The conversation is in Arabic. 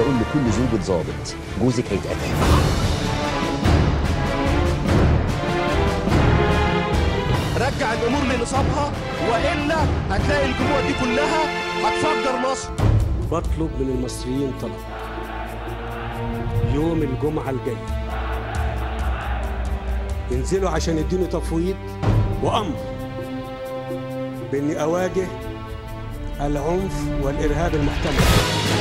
عايز اقول لكل زوجة ظابط جوزك هيتقتل. رجع الامور لنصابها والا هتلاقي الجموع دي كلها هتفجر مصر. بطلب من المصريين طلب يوم الجمعه الجاي ينزلوا عشان يديني تفويض وامر باني اواجه العنف والارهاب المحتمل.